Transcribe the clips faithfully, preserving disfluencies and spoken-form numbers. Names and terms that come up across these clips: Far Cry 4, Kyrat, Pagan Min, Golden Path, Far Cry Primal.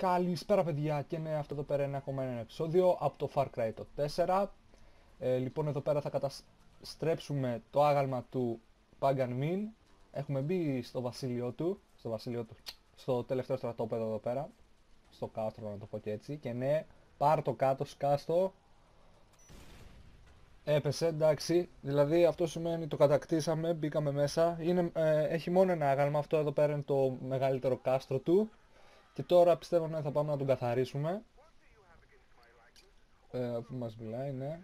Καλησπέρα παιδιά, και είναι αυτό εδώ πέρα ένα ακόμα ένα επεισόδιο από το Far Cry το τέσσερα. ε, Λοιπόν, εδώ πέρα θα καταστρέψουμε το άγαλμα του Pagan Min. Έχουμε μπει στο βασίλειο του, στο βασίλειο του, στο τελευταίο στρατόπεδο εδώ πέρα, στο κάστρο να το πω και έτσι. Και ναι, πάρ' το κάτω, σκάστο. Έπεσε, εντάξει, δηλαδή αυτό σημαίνει το κατακτήσαμε, μπήκαμε μέσα. Είναι, ε, έχει μόνο ένα άγαλμα, αυτό εδώ πέρα είναι το μεγαλύτερο κάστρο του. Και τώρα πιστεύω να θα πάμε να τον καθαρίσουμε. Ε, που μας μιλάει, ναι.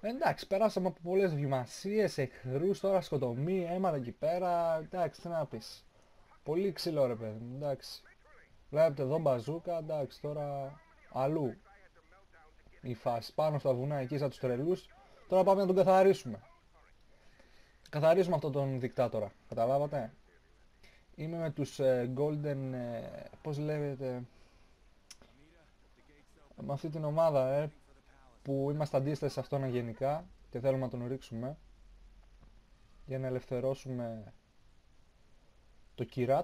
Εντάξει, περάσαμε από πολλές βλημασίες, εχθρούς, τώρα σκοτωμή, αίματα εκεί πέρα. Εντάξει, τι να πεις. Πολύ ξύλο ρε παιδί μου, εντάξει. Βλέπετε εδώ μπαζούκα, εντάξει, τώρα αλλού η φάση, πάνω στα βουνά εκεί σαν τους τρελούς. Τώρα πάμε να τον καθαρίσουμε. Καθαρίσουμε αυτόν τον δικτάτορα, καταλάβατε. Είμαι με τους ε, Golden, ε, πώς λέγεται, με αυτή την ομάδα ε, που είμαστε αντίσταση σε αυτόν γενικά και θέλουμε να τον ρίξουμε για να ελευθερώσουμε το Kyrat.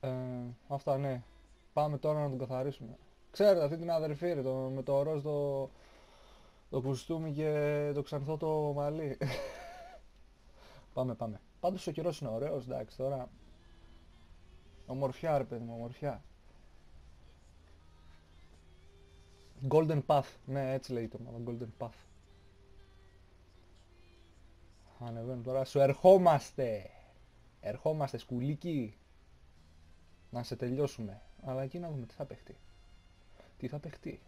Ε, αυτά ναι, πάμε τώρα να τον καθαρίσουμε. Ξέρετε αυτή την αδερφή ρε, το, με το ροζ το... το κουστούμι και το ξανθό το μαλλί. Πάμε, πάμε. Πάντως ο καιρός είναι ωραίος, εντάξει τώρα. Ομορφιά ρε παιδί μου, ομορφιά. Golden Path, ναι έτσι λέει το μάλλον, Golden Path. Ανεβαίνουμε τώρα, σου ερχόμαστε. Ερχόμαστε σκουλίκι. Να σε τελειώσουμε. Αλλά εκεί να δούμε τι θα παιχτεί. Τι θα παιχτεί.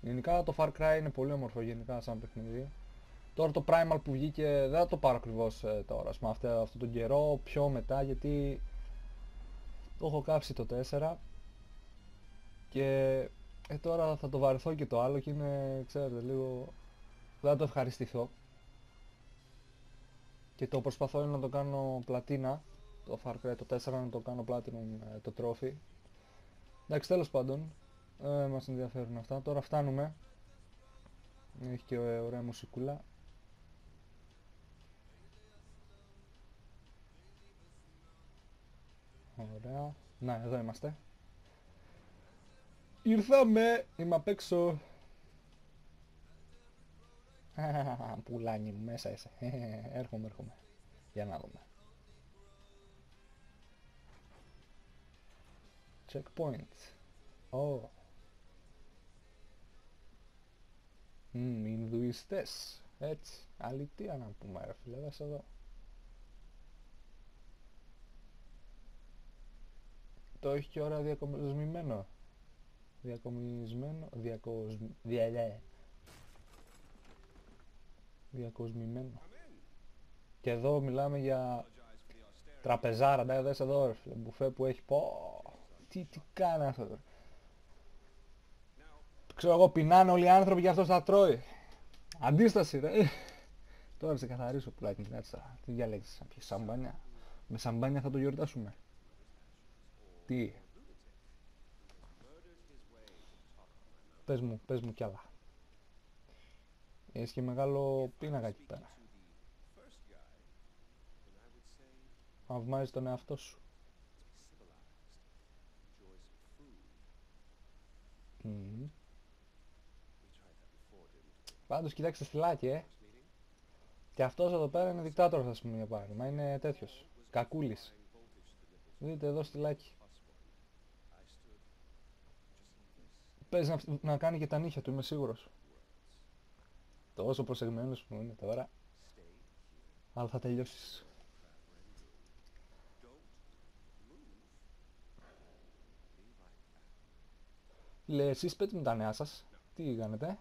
Γενικά το Far Cry είναι πολύ όμορφο γενικά σαν παιχνίδι. Τώρα το Primal που βγήκε δεν θα το πάρω ακριβώς ε, τώρα, με αυτό, αυτόν τον καιρό, πιο μετά, γιατί το έχω κάψει το τέσσερα και ε, τώρα θα το βαρεθώ και το άλλο και είναι, ξέρετε, λίγο δεν θα το ευχαριστηθώ. Και το προσπαθώ είναι να το κάνω πλατίνα, το Far Cry το τέσσερα να το κάνω platinum ε, το trophy. Εντάξει, τέλος πάντων. Ε, μας ενδιαφέρουν αυτά. Τώρα φτάνουμε. Έχει και ωραία μουσικούλα. Ωραία. Να, εδώ είμαστε. Ήρθαμε! Είμαι απ' έξω. Πουλάνι μου, μέσα είσαι. Έρχομαι, έρχομαι. Για να δούμε. Checkpoint. Oh. Μμμ, Ινδουιστές, έτσι, αλήθεια να πούμε ρε φίλε, δες εδώ. Το έχει και ώρα διακοσμημένο. Διακοσμημένο, διακοσμ... Διαλέ. Διακοσμημένο. Και εδώ μιλάμε για τραπεζάρα, ναι, δες εδώ ρε φίλε, μπουφέ που έχει, πω, τι, τι κάνει αυτό ρε. Ξέρω εγώ, πεινάνε όλοι οι άνθρωποι και αυτός θα τρώει. Αντίσταση ρε. Τώρα θα σε καθαρίσω πουλάκι, κάτσε τώρα. Τι διαλέξεις, να πιεις σαμπάνια. Με σαμπάνια θα το γιορτάσουμε. Τι. Πες μου, πες μου κι άλλα. Έχεις και μεγάλο πίνακα εκεί πέρα. Θαυμάζεις τον εαυτό σου. Mm. Πάντως κοιτάξτε φυλάκι ε. Και αυτός εδώ πέρα είναι δικτάτορας ας πούμε πάλι. Μα είναι τέτοιος. Κακούλης. Δείτε εδώ στυλάκι. Παίζει να, να κάνει και τα νύχια του, είμαι σίγουρος. Τόσο προσεγμένος που είναι τώρα. Αλλά θα τελειώσεις. Λέει εσείς πέτει με τα νέα σας. Τι κάνετε.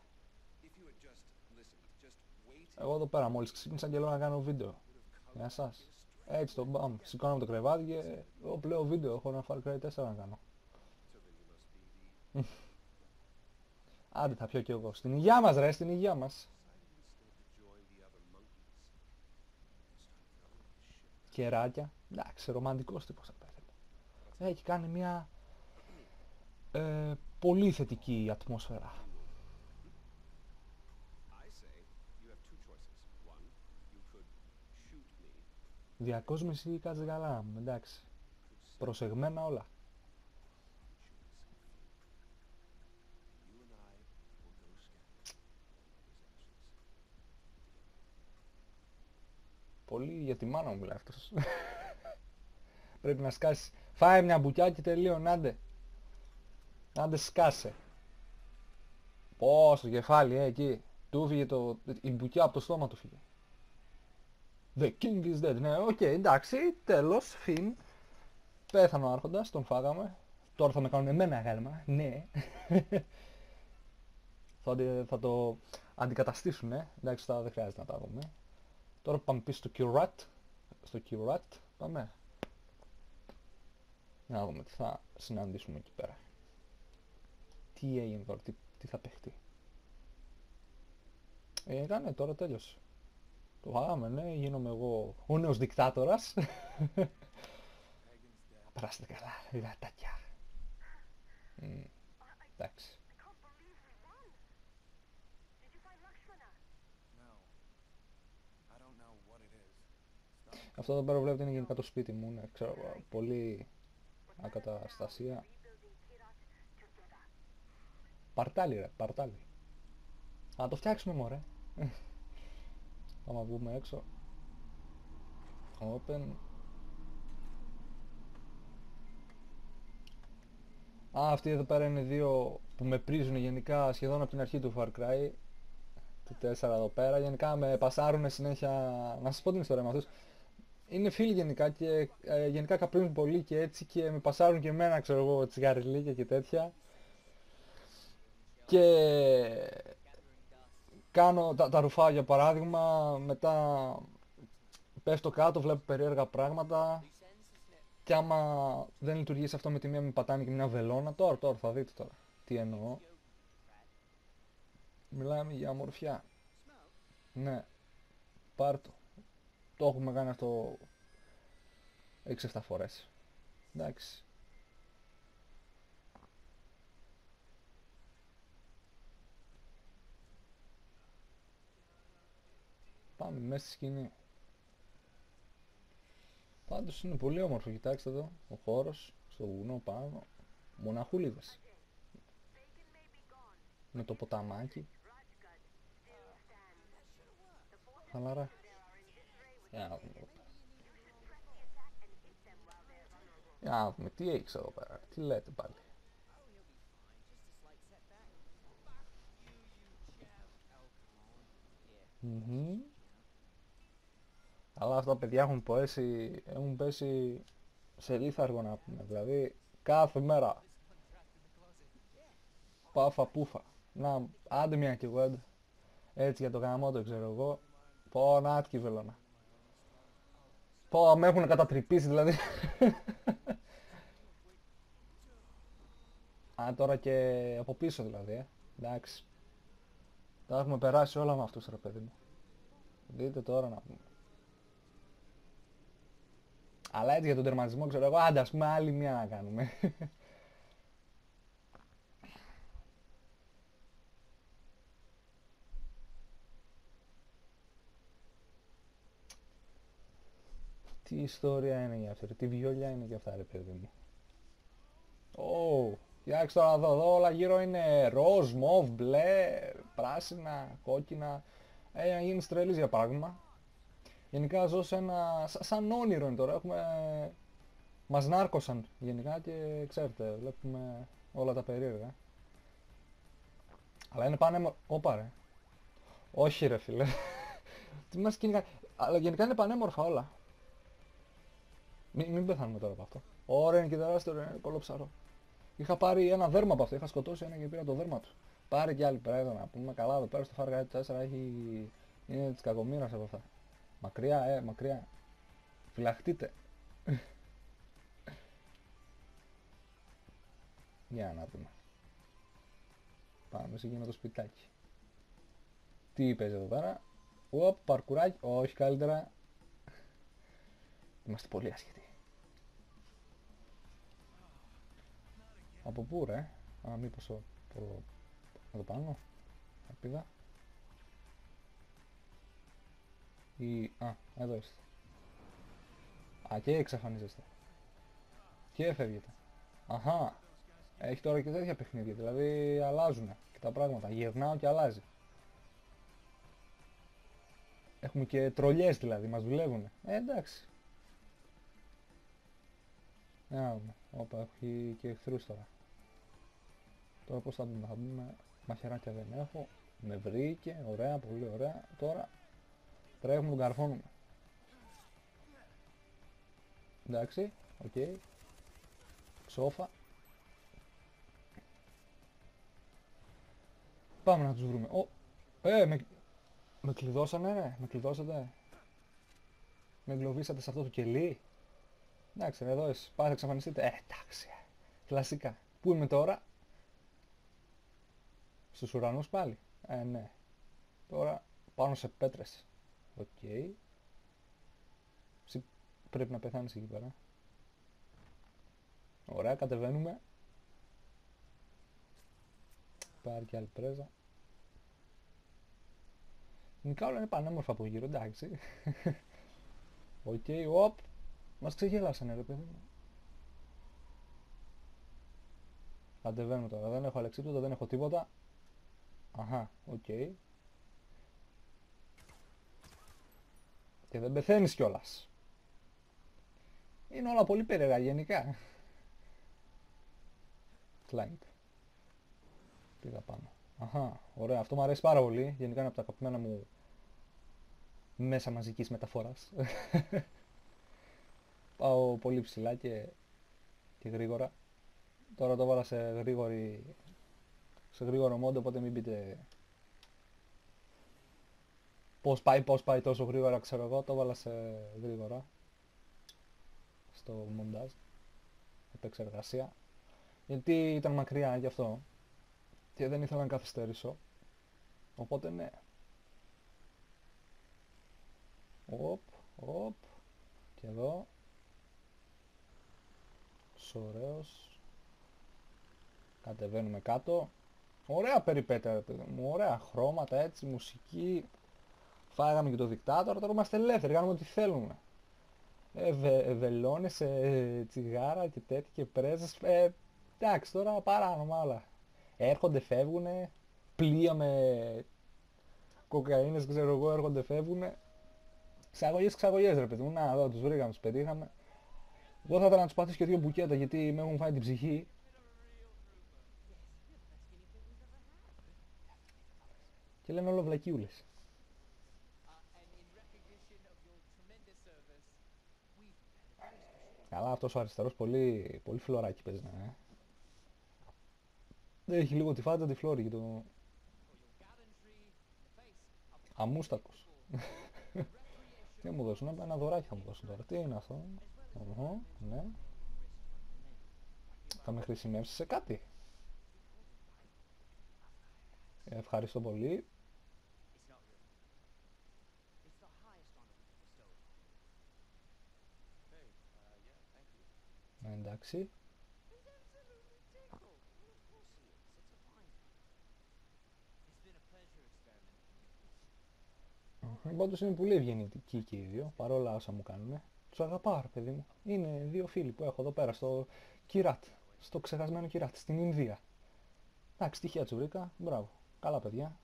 Εγώ εδώ πέρα μόλις ξύπνησα και λέω να κάνω βίντεο. Για σας. Έτσι το μπαμ. Σηκώναμε το κρεβάτι και εγώ πλέον βίντεο. Έχω ένα Far Cry τέσσερα να κάνω. Άντε θα πιω κι εγώ. Στην υγεία μας ρε, στην υγεία μας. Κεράκια. Εντάξει, ρομαντικός τύπος απέθελε. Έχει κάνει μια ε, πολύ θετική ατμόσφαιρα. Διακόσμηση κάτσε καλά, εντάξει. Προσεγμένα όλα. Πολύ για τη μάνα μου μιλάει αυτός. Πρέπει να σκάσει. Φάε μια μπουκιά και τελείων, άντε. Άντε σκάσε. Πω, στο κεφάλι, ε, εκεί. Του φύγε το... η μπουκιά από το στόμα του φύγε. The king is dead. Ναι, οκ, okay, εντάξει, τέλος, φιν. Πέθανε ο άρχοντας, τον φάγαμε. Τώρα θα με κάνουν εμένα γάλμα, ναι. θα, θα το αντικαταστήσουν, ε. εντάξει, θα, δεν χρειάζεται να τα δούμε. Τώρα πάμε πίσω στο Kyrat. Στο Kyrat, πάμε. Να δούμε τι θα συναντήσουμε εκεί πέρα. Τι έγινε τώρα, τι, τι θα παιχτεί. Ε, κάνε, τώρα τέλειωσε. Το φάγαμε, ναι, γίνομαι εγώ ο νέος δικτάτορας. Περάστε καλά, γατάκια. Mm, εντάξει. Αυτό εδώ πέρα βλέπετε είναι γενικά το σπίτι μου, ναι, ξέρω, πολύ ακαταστασία. Παρτάλι ρε, παρτάλι. Να το φτιάξουμε μωρέ. Άμα βγούμε έξω. Open. Α, αυτοί εδώ πέρα είναι δύο που με πρίζουν γενικά σχεδόν από την αρχή του Far Cry. Του τέσσερα εδώ πέρα. Γενικά με πασάρουν συνέχεια. Να σας πω την ιστορία με αυτούς. Είναι φίλοι γενικά και ε, γενικά καπνίζουν πολύ και έτσι και με πασάρουν και εμένα, ξέρω εγώ, τσιγαριλίκια και τέτοια. Και... κάνω τα, τα ρουφάω για παράδειγμα, μετά πέφτω κάτω, βλέπω περίεργα πράγματα και άμα δεν λειτουργήσει αυτό με τη μία με πατάνε και μια βελόνα, τώρα τώρα θα δείτε τώρα τι εννοώ. Μιλάμε για ομορφιά. Ναι, πάρ' το. Το έχουμε κάνει αυτό έξι εφτά φορές. Εντάξει. Πάμε μέσα στη σκηνή. Πάντως είναι πολύ όμορφο, κοιτάξτε εδώ, ο χώρος, στο βουνό πάνω, μοναχούλιδες. Με το ποταμάκι. Χαλαρά. Για να δούμε. Για να δούμε, τι έχεις εδώ πέρα, τι λέτε πάλι. Mm-hmm. Αλλά αυτά τα παιδιά έχουν πέσει, έχουν πέσει σε λίθαργο να πούμε, δηλαδή κάθε μέρα πάφα πούφα, να άντε μια κι εγώ έντε. Έτσι για το γαμό το ξέρω εγώ, πω να άτκι βελόνα, πω με έχουν κατατρυπήσει δηλαδή. Α, τώρα και από πίσω δηλαδή, ε. εντάξει, τα έχουμε περάσει όλα με αυτούς ρε παιδί μου, δείτε τώρα να πούμε. Αλλά έτσι για τον τερματισμό ξέρω εγώ, άντε ας πούμε άλλη μία να κάνουμε. Τι ιστορία είναι για αυτό, τι βιόλια είναι για αυτά ρε παιδί μου. Ω, κοιτάξτε τώρα εδώ, εδώ όλα γύρω είναι ροζ, μοβ, μπλε, πράσινα, κόκκινα. Ε, να γίνεις τρελής για παράδειγμα. Γενικά ζω σε ένα... σαν όνειρο είναι τώρα, έχουμε... μας νάρκωσαν γενικά και ξέρετε, βλέπουμε όλα τα περίεργα. Αλλά είναι πανέμορφο... Ωπα ρε. Όχι ρε φίλε. Τι μας γενικά... Αλλά γενικά είναι πανέμορφα όλα. Μην, μην πεθάνουμε τώρα από αυτό. Ωραία είναι και τεράστιο, είναι κολόψαρο. Είχα πάρει ένα δέρμα από αυτό, είχα σκοτώσει ένα και πήρα το δέρμα του. Πάρε και άλλη πέρα εδώ να πούμε, καλά εδώ πέρα στο Far Cry τέσσερα έχει... είναι της κακομοίρας από αυτά. Μακριά, ε, μακριά. Φυλαχτείτε. Για να δούμε. Πάμε σε εκείνο το σπιτάκι. Τι παίζει εδώ πέρα. Οπ, παρκουράκι. Όχι, καλύτερα. Είμαστε πολύ άσχετοι. Από πού ρε. Α, μήπως ο... το... εδώ πάνω. Θα πήγα. Ή... α, εδώ είστε. Α, και εξαφανίζεστε. Και εφεύγετε. Αχα. Έχει τώρα και τέτοια παιχνίδια, δηλαδή αλλάζουν και τα πράγματα. Γυρνάω και αλλάζει. Έχουμε και τρολιές δηλαδή, μας δουλεύουν. Ε, εντάξει. Να όπα, έχει και εχθρούς τώρα. Τώρα πώς θα μπούμε, θα μπούμε. Μαχαιράκια δεν έχω. Με βρήκε, ωραία, πολύ ωραία. Τώρα τρέχουμε, τον καρφώνουμε. Εντάξει, οκ. Okay. Ξόφα. Πάμε να τους βρούμε. Ω, ε, με, με κλειδώσανε ρε, με κλειδώσατε. Με εγκλωβίσατε σε αυτό το κελί. Εντάξει, εδώ εσύ, πάτε εξαφανιστείτε. Ε, εντάξει, κλασικά. Πού είμαι τώρα? Στους ουρανούς πάλι. Ε, ναι. Τώρα πάνω σε πέτρες. Οκ. Okay. Πρέπει να πεθάνεις εκεί πέρα. Ωραία, κατεβαίνουμε. Πάρει και άλλη πρέζα. Νικά όλα είναι πανέμορφα από γύρω, εντάξει. Οκ, okay, οπ. Μας ξεγελάσανε ρε παιδί μου. Κατεβαίνουμε τώρα, δεν έχω αλεξίπτωτα, δεν έχω τίποτα. Αχα, οκ. Okay. Και δεν πεθαίνεις κιόλας. Είναι όλα πολύ περίεργα γενικά. Κλάιντ. Πήγα πάνω. Αχα, ωραία. Αυτό μου αρέσει πάρα πολύ. Γενικά είναι από τα αγαπημένα μου μέσα μαζικής μεταφοράς. Πάω πολύ ψηλά και... και γρήγορα. Τώρα το βάλα σε γρήγορη... σε γρήγορο μόντο, οπότε μην πείτε... Πώς πάει, πώς πάει τόσο γρήγορα, ξέρω εγώ. Το βάλα σε γρήγορα. Στο μοντάζ, επεξεργασία, γιατί ήταν μακριά γι' αυτό και δεν ήθελα να καθυστερήσω, οπότε ναι. Οπ, οπ, και εδώ, ωραίος, κατεβαίνουμε κάτω, ωραία περιπέτεια, ωραία χρώματα έτσι, μουσική, φάγαμε και το δικτάτορα, τώρα είμαστε ελεύθεροι, κάνουμε ό,τι θέλουμε. Ε, βε, βελόνες, ε, τσιγάρα και τέτοια και πρέζες, ε, εντάξει τώρα παράνομα όλα. Έρχονται, φεύγουνε, πλοία με κοκαίνες, ξέρω εγώ, έρχονται, φεύγουνε. Ξαγωγές, ξαγωγές ρε παιδί μου, να εδώ τους βρήκαμε, τους πετύχαμε. Εγώ θα ήθελα να τους πατήσω και δύο μπουκέτα γιατί με έχουν φάει την ψυχή. Και λένε όλο βλακιούλες. Καλά, αυτός ο αριστερός πολύ, πολύ φλωράκι παίζει να είναι. Έχει λίγο τη φάτσα τη φλόρη και το... αμούστακος. Τι μου δώσουν, ένα δωράκι θα μου δώσουν τώρα. Τι είναι αυτό? Οχο, ναι. Θα με χρησιμεύσει σε κάτι. Ευχαριστώ πολύ. Εντάξει. Πάντως είναι πολύ ευγενικοί και οι δύο, παρόλα όσα μου κάνουν. Τους αγαπάω ρε παιδί μου. Είναι δύο φίλοι που έχω εδώ πέρα στο Kyrat, στο ξεχασμένο Kyrat, στην Ινδία. Εντάξει, τυχαία τους βρήκα, μπράβο. Καλά παιδιά.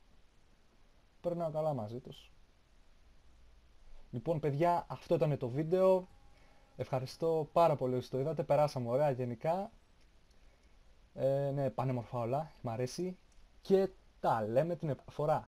Περνάω καλά μαζί τους. Λοιπόν παιδιά, αυτό ήταν το βίντεο. Ευχαριστώ πάρα πολύ όσοι το είδατε, περάσαμε ωραία γενικά. Ε, ναι, πανέμορφα όλα, μ' αρέσει. Και τα λέμε την επόμενη φορά.